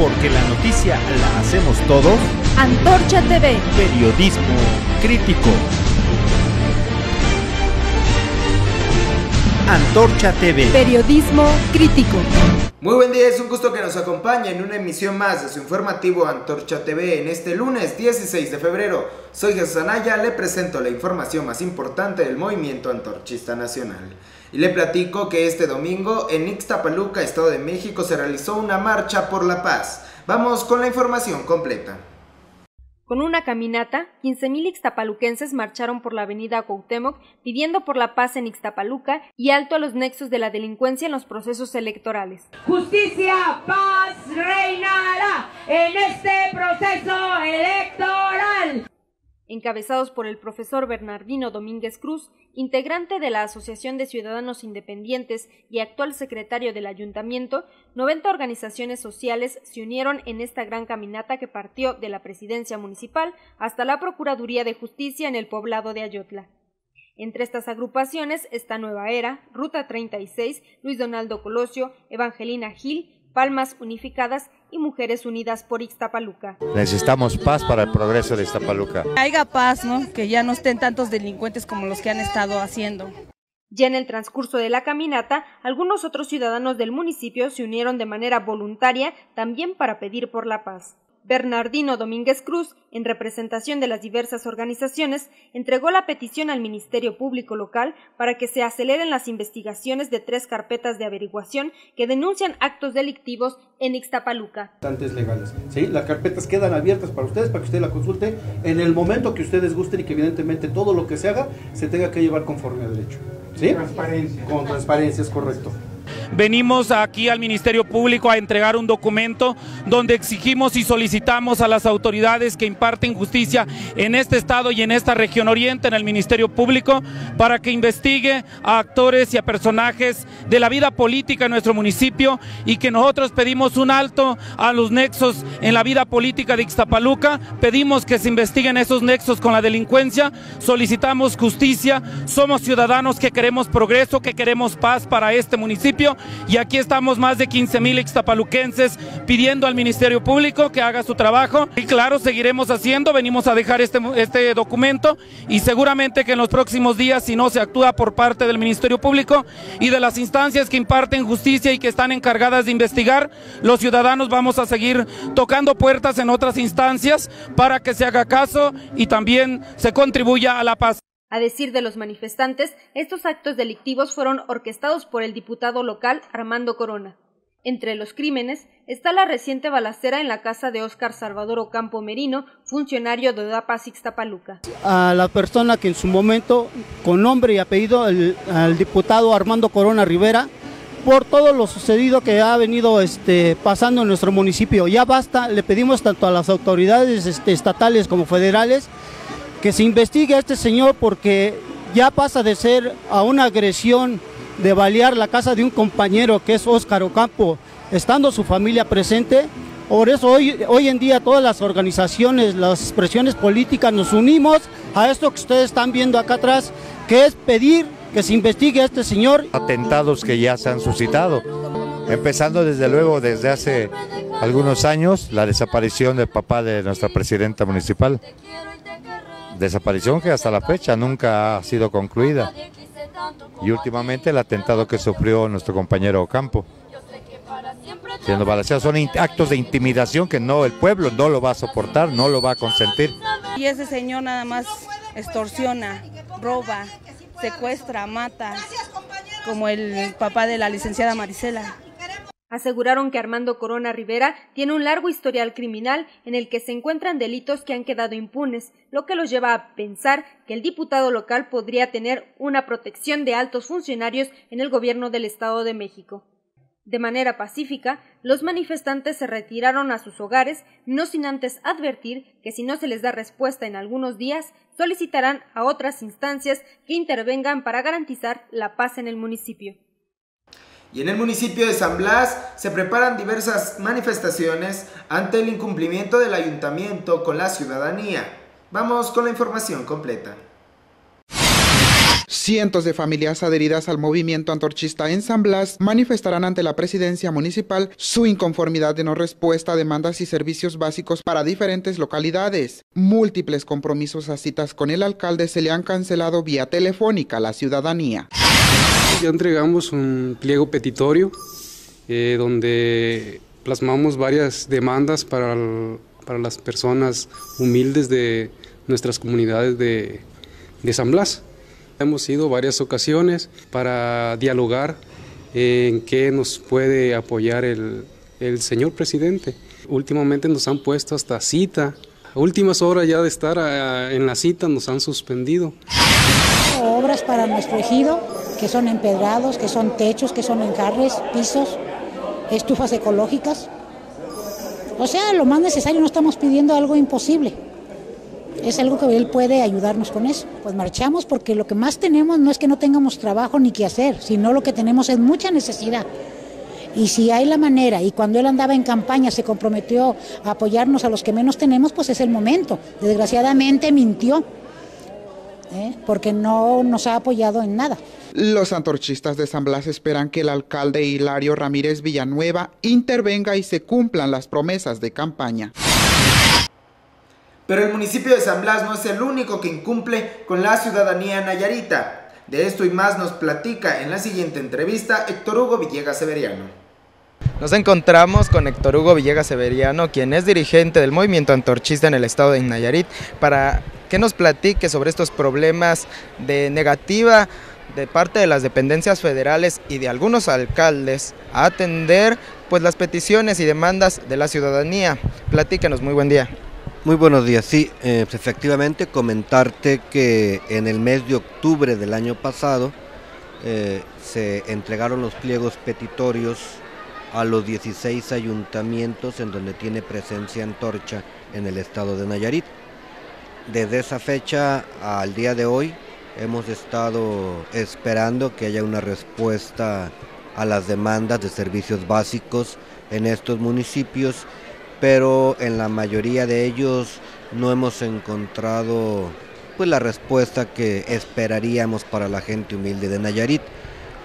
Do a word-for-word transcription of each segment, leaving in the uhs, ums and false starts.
porque la noticia la hacemos todos. Antorcha T V. Periodismo crítico. Antorcha T V. Periodismo crítico. Muy buen día, es un gusto que nos acompañe en una emisión más de su informativo Antorcha T V en este lunes dieciséis de febrero. Soy Jesús Anaya, le presento la información más importante del movimiento antorchista nacional. Y le platico que este domingo en Ixtapaluca, Estado de México, se realizó una marcha por la paz. Vamos con la información completa. Con una caminata, quince mil ixtapaluquenses marcharon por la avenida Cuauhtémoc pidiendo por la paz en Ixtapaluca y alto a los nexos de la delincuencia en los procesos electorales. Justicia, paz reinará en este proceso electoral. Encabezados por el profesor Bernardino Domínguez Cruz, integrante de la Asociación de Ciudadanos Independientes y actual secretario del Ayuntamiento, noventa organizaciones sociales se unieron en esta gran caminata que partió de la Presidencia Municipal hasta la Procuraduría de Justicia en el poblado de Ayotla. Entre estas agrupaciones está Nueva Era, Ruta treinta y seis, Luis Donaldo Colosio, Evangelina Gil, Palmas Unificadas y Mujeres Unidas por Ixtapaluca. Necesitamos paz para el progreso de Ixtapaluca. Haya paz, ¿no? Que ya no estén tantos delincuentes como los que han estado haciendo. Ya en el transcurso de la caminata, algunos otros ciudadanos del municipio se unieron de manera voluntaria también para pedir por la paz. Bernardino Domínguez Cruz, en representación de las diversas organizaciones, entregó la petición al Ministerio Público local para que se aceleren las investigaciones de tres carpetas de averiguación que denuncian actos delictivos en Ixtapaluca. Legales, ¿sí? Las carpetas quedan abiertas para ustedes, para que usted la consulte en el momento que ustedes gusten y que evidentemente todo lo que se haga se tenga que llevar conforme a derecho. ¿Sí? Transparencia. Con transparencia, es correcto. Venimos aquí al Ministerio Público a entregar un documento donde exigimos y solicitamos a las autoridades que imparten justicia en este estado y en esta región oriente, en el Ministerio Público, para que investigue a actores y a personajes de la vida política en nuestro municipio, y que nosotros pedimos un alto a los nexos en la vida política de Ixtapaluca, pedimos que se investiguen esos nexos con la delincuencia, solicitamos justicia, somos ciudadanos que queremos progreso, que queremos paz para este municipio. Y aquí estamos más de quince mil ixtapaluquenses pidiendo al Ministerio Público que haga su trabajo. Y claro, seguiremos haciendo, venimos a dejar este, este documento, y seguramente que en los próximos días, si no se actúa por parte del Ministerio Público y de las instancias que imparten justicia y que están encargadas de investigar, los ciudadanos vamos a seguir tocando puertas en otras instancias para que se haga caso y también se contribuya a la paz. A decir de los manifestantes, estos actos delictivos fueron orquestados por el diputado local Armando Corona. Entre los crímenes está la reciente balacera en la casa de Óscar Salvador Ocampo Merino, funcionario de DAPAZ Ixtapaluca. A la persona que en su momento, con nombre y apellido, el, al diputado Armando Corona Rivera, por todo lo sucedido que ha venido este, pasando en nuestro municipio. Ya basta, le pedimos tanto a las autoridades este, estatales como federales, que se investigue a este señor, porque ya pasa de ser a una agresión, de balear la casa de un compañero que es Óscar Ocampo, estando su familia presente. Por eso hoy, hoy en día todas las organizaciones, las expresiones políticas nos unimos a esto que ustedes están viendo acá atrás, que es pedir que se investigue a este señor. Atentados que ya se han suscitado, empezando desde luego desde hace algunos años, la desaparición del papá de nuestra presidenta municipal. Desaparición que hasta la fecha nunca ha sido concluida, y últimamente el atentado que sufrió nuestro compañero Ocampo, siendo balaceado. Son actos de intimidación que no, el pueblo no lo va a soportar, no lo va a consentir. Y ese señor nada más extorsiona, roba, secuestra, mata, como el papá de la licenciada Maricela. Aseguraron que Armando Corona Rivera tiene un largo historial criminal en el que se encuentran delitos que han quedado impunes, lo que los lleva a pensar que el diputado local podría tener una protección de altos funcionarios en el gobierno del Estado de México. De manera pacífica, los manifestantes se retiraron a sus hogares, no sin antes advertir que si no se les da respuesta en algunos días, solicitarán a otras instancias que intervengan para garantizar la paz en el municipio. Y en el municipio de San Blas se preparan diversas manifestaciones ante el incumplimiento del ayuntamiento con la ciudadanía. Vamos con la información completa. Cientos de familias adheridas al movimiento antorchista en San Blas manifestarán ante la presidencia municipal su inconformidad de no respuesta a demandas y servicios básicos para diferentes localidades. Múltiples compromisos a citas con el alcalde se le han cancelado vía telefónica a la ciudadanía. Ya entregamos un pliego petitorio eh, donde plasmamos varias demandas para, el, para las personas humildes de nuestras comunidades de, de San Blas. Hemos ido varias ocasiones para dialogar en qué nos puede apoyar el, el señor presidente. Últimamente nos han puesto hasta cita. A últimas horas ya de estar a, en la cita nos han suspendido. Obras para nuestro ejido, que son empedrados, que son techos, que son enjarres, pisos, estufas ecológicas. O sea, lo más necesario, no estamos pidiendo algo imposible. Es algo que él puede ayudarnos con eso. Pues marchamos porque lo que más tenemos no es que no tengamos trabajo ni qué hacer, sino lo que tenemos es mucha necesidad. Y si hay la manera, y cuando él andaba en campaña se comprometió a apoyarnos a los que menos tenemos, pues es el momento. Desgraciadamente mintió, ¿eh? porque no nos ha apoyado en nada. Los antorchistas de San Blas esperan que el alcalde Hilario Ramírez Villanueva intervenga y se cumplan las promesas de campaña. Pero el municipio de San Blas no es el único que incumple con la ciudadanía nayarita. De esto y más nos platica en la siguiente entrevista Héctor Hugo Villegas Severiano. Nos encontramos con Héctor Hugo Villegas Severiano, quien es dirigente del movimiento antorchista en el estado de Nayarit, para que nos platique sobre estos problemas de negativa de parte de las dependencias federales y de algunos alcaldes a atender pues, las peticiones y demandas de la ciudadanía. Platícanos, muy buen día. Muy buenos días, sí, eh, efectivamente comentarte que en el mes de octubre del año pasado eh, se entregaron los pliegos petitorios a los dieciséis ayuntamientos en donde tiene presencia Antorcha en el estado de Nayarit. Desde esa fecha al día de hoy hemos estado esperando que haya una respuesta a las demandas de servicios básicos en estos municipios, pero en la mayoría de ellos no hemos encontrado pues, la respuesta que esperaríamos para la gente humilde de Nayarit.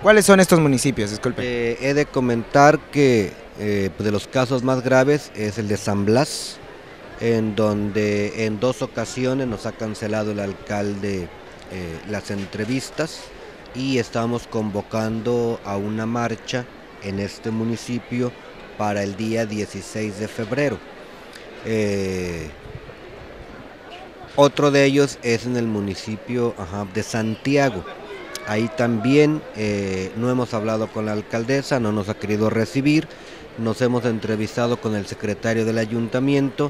¿Cuáles son estos municipios? Disculpe. Eh, he de comentar que eh, de los casos más graves es el de San Blas, en donde en dos ocasiones nos ha cancelado el alcalde eh, las entrevistas y estamos convocando a una marcha en este municipio para el día dieciséis de febrero. Eh, otro de ellos es en el municipio ajá, de Santiago. Ahí también eh, no hemos hablado con la alcaldesa, no nos ha querido recibir, nos hemos entrevistado con el secretario del ayuntamiento,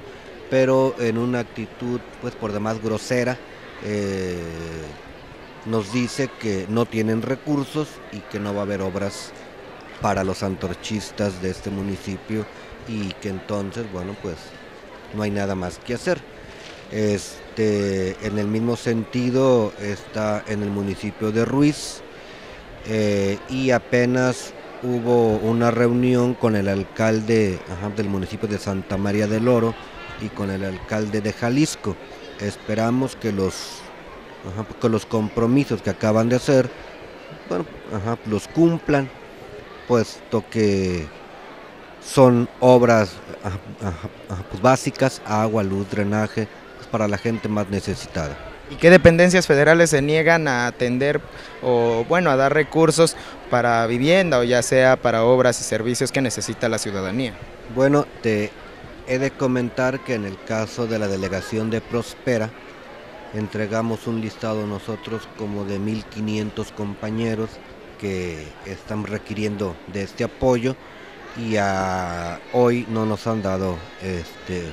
pero en una actitud pues por demás grosera, eh, nos dice que no tienen recursos y que no va a haber obras para los antorchistas de este municipio y que entonces, bueno, pues no hay nada más que hacer. Este, en el mismo sentido está en el municipio de Ruiz eh, y apenas hubo una reunión con el alcalde ajá, del municipio de Santa María del Oro y con el alcalde de Jalisco. Esperamos que los, ajá, que los compromisos que acaban de hacer, bueno, ajá, los cumplan, puesto que son obras ajá, ajá, pues básicas, agua, luz, drenaje, pues para la gente más necesitada. ¿Y qué dependencias federales se niegan a atender o bueno a dar recursos para vivienda o ya sea para obras y servicios que necesita la ciudadanía? Bueno, te he de comentar que en el caso de la delegación de Prospera, entregamos un listado nosotros como de mil quinientos compañeros que están requiriendo de este apoyo y a hoy no nos han dado este,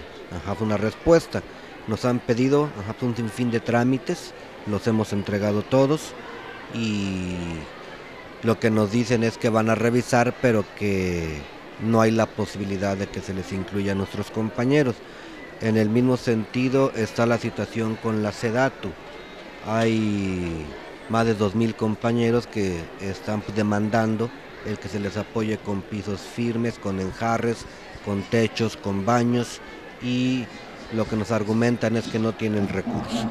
ajá, una respuesta. Nos han pedido ajá, un sinfín de trámites, los hemos entregado todos y lo que nos dicen es que van a revisar, pero que no hay la posibilidad de que se les incluya a nuestros compañeros. En el mismo sentido está la situación con la SEDATU. Hay más de dos mil compañeros que están demandando el que se les apoye con pisos firmes, con enjarres, con techos, con baños y lo que nos argumentan es que no tienen recursos.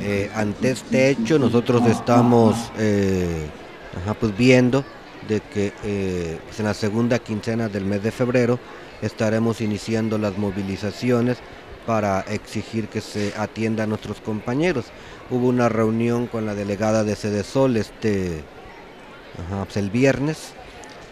Eh, ante este hecho nosotros estamos eh, ajá, pues viendo de que eh, pues en la segunda quincena del mes de febrero estaremos iniciando las movilizaciones para exigir que se atienda a nuestros compañeros. Hubo una reunión con la delegada de Sedesol este, ajá, pues el viernes,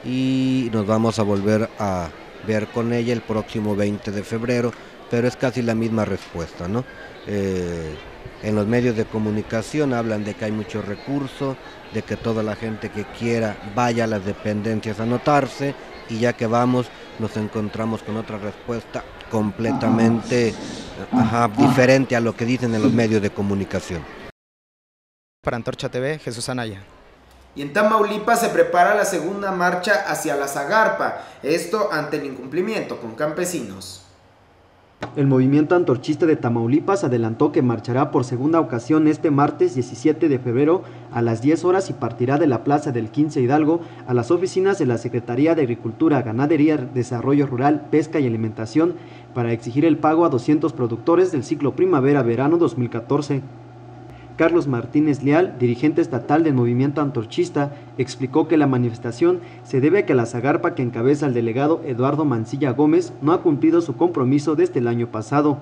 y nos vamos a volver a ver con ella el próximo veinte de febrero, pero es casi la misma respuesta, ¿no? Eh, en los medios de comunicación hablan de que hay mucho recurso, de que toda la gente que quiera vaya a las dependencias a anotarse, y ya que vamos nos encontramos con otra respuesta completamente ajá, diferente a lo que dicen en los medios de comunicación. Para Antorcha T V, Jesús Anaya. Y en Tamaulipas se prepara la segunda marcha hacia la SAGARPA, esto ante el incumplimiento con campesinos. El Movimiento Antorchista de Tamaulipas adelantó que marchará por segunda ocasión este martes diecisiete de febrero a las diez horas y partirá de la Plaza del quince Hidalgo a las oficinas de la Secretaría de Agricultura, Ganadería, Desarrollo Rural, Pesca y Alimentación para exigir el pago a doscientos productores del ciclo primavera-verano dos mil catorce. Carlos Martínez Leal, dirigente estatal del Movimiento Antorchista, explicó que la manifestación se debe a que la SAGARPA que encabeza el delegado Eduardo Mancilla Gómez no ha cumplido su compromiso desde el año pasado.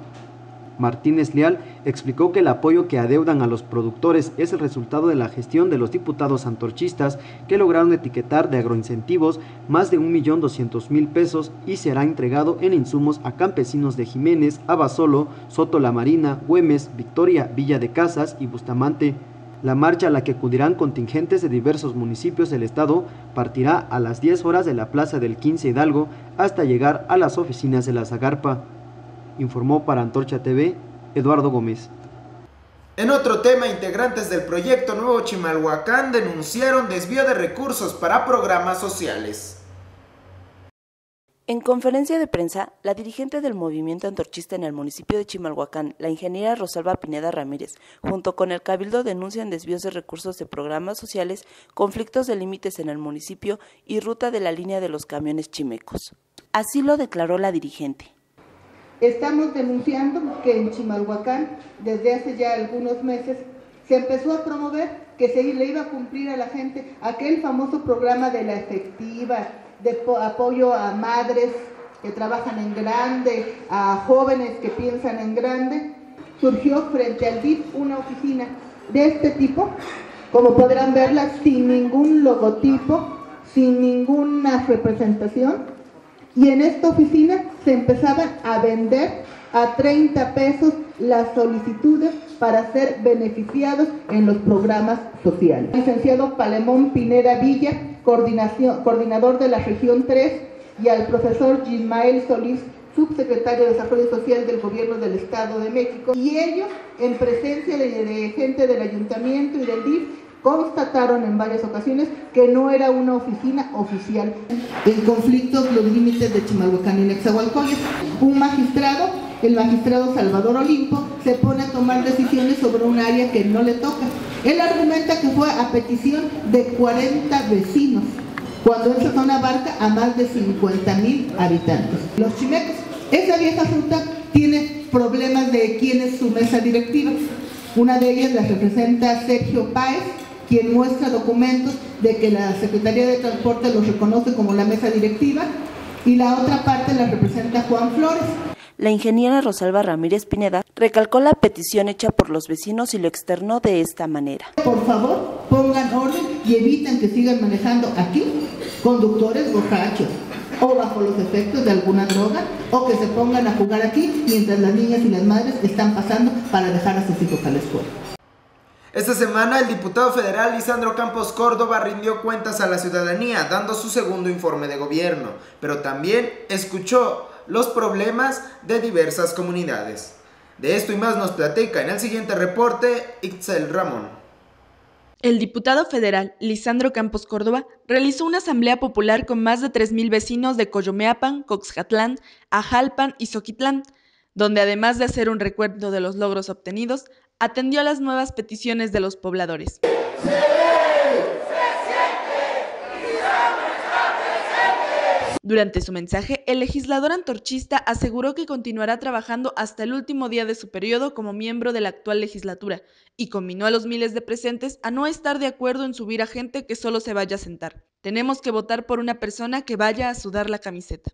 Martínez Leal explicó que el apoyo que adeudan a los productores es el resultado de la gestión de los diputados antorchistas que lograron etiquetar de agroincentivos más de un millón doscientos mil pesos y será entregado en insumos a campesinos de Jiménez, Abasolo, Soto La Marina, Güemes, Victoria, Villa de Casas y Bustamante. La marcha a la que acudirán contingentes de diversos municipios del estado partirá a las diez horas de la Plaza del quince Hidalgo hasta llegar a las oficinas de la SAGARPA. Informó para Antorcha T V, Eduardo Gómez. En otro tema, integrantes del proyecto Nuevo Chimalhuacán denunciaron desvío de recursos para programas sociales. En conferencia de prensa, la dirigente del Movimiento Antorchista en el municipio de Chimalhuacán, la ingeniera Rosalba Pineda Ramírez, junto con el Cabildo denuncian desvíos de recursos de programas sociales, conflictos de límites en el municipio y ruta de la línea de los camiones chimecos. Así lo declaró la dirigente. Estamos denunciando que en Chimalhuacán, desde hace ya algunos meses, se empezó a promover que se le iba a cumplir a la gente aquel famoso programa de la efectiva, de apoyo a madres que trabajan en grande, a jóvenes que piensan en grande. Surgió frente al D I P una oficina de este tipo, como podrán verla, sin ningún logotipo, sin ninguna representación. Y en esta oficina se empezaban a vender a treinta pesos las solicitudes para ser beneficiados en los programas sociales. Licenciado Palemón Pineda Villa, coordinador de la Región tres, y al profesor Ismael Solís, subsecretario de Desarrollo Social del Gobierno del Estado de México. Y ellos, en presencia de, de gente del Ayuntamiento y del D I F, constataron en varias ocasiones que no era una oficina oficial. En conflictos, los límites de Chimalhuacán y Nexahualcóyotl, un magistrado, el magistrado Salvador Olimpo, se pone a tomar decisiones sobre un área que no le toca. Él argumenta que fue a petición de cuarenta vecinos, cuando esa zona abarca a más de cincuenta mil habitantes. Los chimecos, esa vieja ruta tiene problemas de quién es su mesa directiva. Una de ellas la representa Sergio Páez, quien muestra documentos de que la Secretaría de Transporte los reconoce como la mesa directiva, y la otra parte la representa Juan Flores. La ingeniera Rosalba Ramírez Pineda recalcó la petición hecha por los vecinos y lo externó de esta manera. Por favor, pongan orden y eviten que sigan manejando aquí conductores borrachos o bajo los efectos de alguna droga, o que se pongan a jugar aquí mientras las niñas y las madres están pasando para dejar a sus hijos a la escuela. Esta semana el diputado federal Lisandro Campos Córdoba rindió cuentas a la ciudadanía dando su segundo informe de gobierno, pero también escuchó los problemas de diversas comunidades. De esto y más nos platica en el siguiente reporte Itzel Ramón. El diputado federal Lisandro Campos Córdoba realizó una asamblea popular con más de tres mil vecinos de Coyomeapan, Coxcatlán, Ajalpan y Zoquitlán, donde además de hacer un recuerdo de los logros obtenidos, atendió a las nuevas peticiones de los pobladores. ¡Se ve! ¡Se siente! ¡Y siempre está presente! Durante su mensaje, el legislador antorchista aseguró que continuará trabajando hasta el último día de su periodo como miembro de la actual legislatura y conminó a los miles de presentes a no estar de acuerdo en subir a gente que solo se vaya a sentar. Tenemos que votar por una persona que vaya a sudar la camiseta.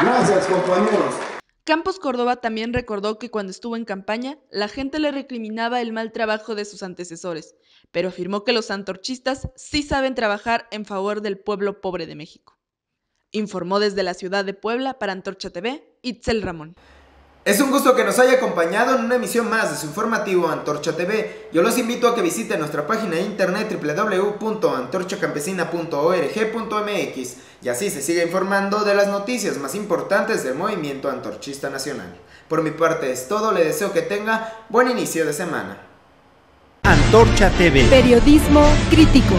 Gracias, compañeros. Campos Córdoba también recordó que cuando estuvo en campaña, la gente le recriminaba el mal trabajo de sus antecesores, pero afirmó que los antorchistas sí saben trabajar en favor del pueblo pobre de México. Informó desde la ciudad de Puebla para Antorcha T V, Itzel Ramón. Es un gusto que nos haya acompañado en una emisión más de su informativo Antorcha T V. Yo los invito a que visiten nuestra página de internet w w w punto antorcha campesina punto org punto m x y así se siga informando de las noticias más importantes del Movimiento Antorchista Nacional. Por mi parte es todo, le deseo que tenga buen inicio de semana. Antorcha T V. Periodismo crítico.